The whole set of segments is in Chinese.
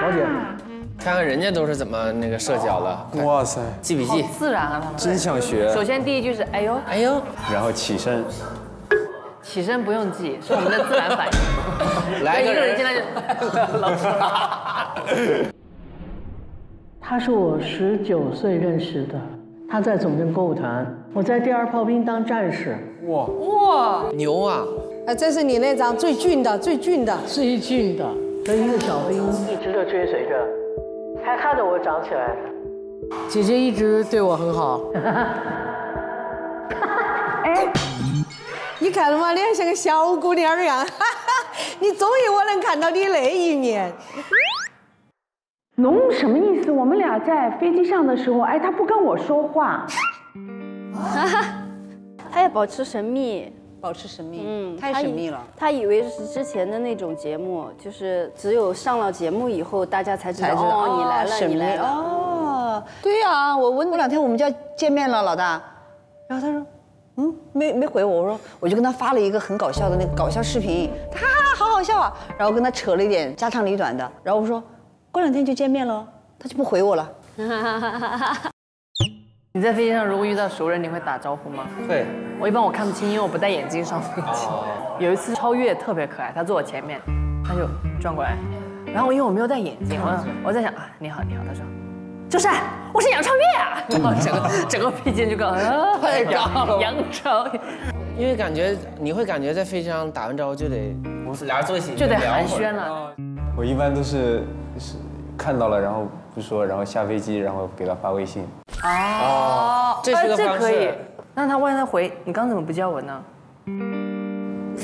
老姐，看看人家都是怎么那个社交的。哇塞，记笔记，自然啊，真想学。首先第一句是哎呦哎呦，然后起身。 起身不用记，是我们的自然反应。来一个人进来就老师。他是我19岁认识的，他在总政歌舞团，我在第2炮兵当战士。哇哇，牛啊！哎，这是你那张最俊的，最俊的，最俊的。跟一个小兵一直都追随着，他看着我长起来的。姐姐一直对我很好。哎。 你看嘛，脸像个小姑娘一样，哈哈！你终于我能看到你那一面。侬什么意思？我们俩在飞机上的时候，哎，他不跟我说话，哈哈，他也保持神秘，保持神秘，嗯，太神秘了。他以为是之前的那种节目，就是只有上了节目以后，大家才知道哦，你来了，你来了。哦，对呀，我2天我们就要见面了，老大。然后他说。 嗯，没回我。我说，我就跟他发了一个很搞笑的那个搞笑视频，他好好笑啊。然后跟他扯了一点家长里短的。然后我说，过2天就见面了，他就不回我了。你在飞机上如果遇到熟人，你会打招呼吗？对，我一般我看不清，因为我不戴眼镜上飞机。有一次超越特别可爱，他坐我前面，他就转过来，然后因为我没有戴眼镜，我在想啊，你好你好，他说。 就是，我是杨超越啊！然后整个飞机就跟太尬了。杨超越，因为感觉你会感觉在飞机上打完招呼就得，我俩人坐一起就得寒暄了。我一般都是看到了然后不说，然后下飞机然后给他发微信。哦，这是个方式。那他万一他回你刚怎么不叫我呢？你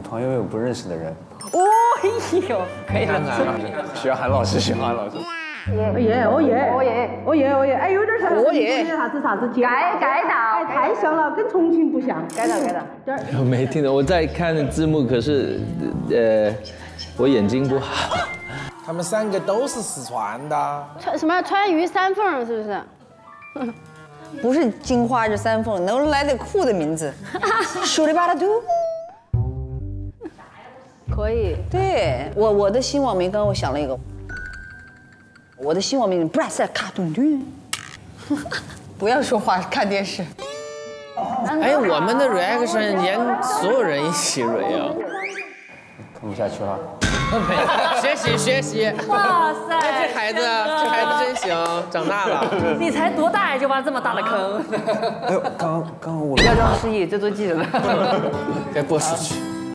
朋友有不认识的人？哦呦，可以了，学韩老师。 哦耶！哎，有点像啥子节？改档，哎，太像了，跟重庆不像。改档。我没听懂，我在看字幕，可是，我眼睛不好。他们3个都是四川的。川渝三凤是不是？不是金花是三凤，能来点酷的名字。说的巴拉嘟。可以。对我的新网名，刚刚我想了一个。 我的新网名不是卡顿顿，不要说话，看电视。哎，我们的 reaction 连所有人一起 re 啊，看不下去了。学习。哇塞，这孩子真行，长大了。你才多大呀，就挖这么大的坑？哎呦，刚我不要装失忆，这做记者的。该播出去。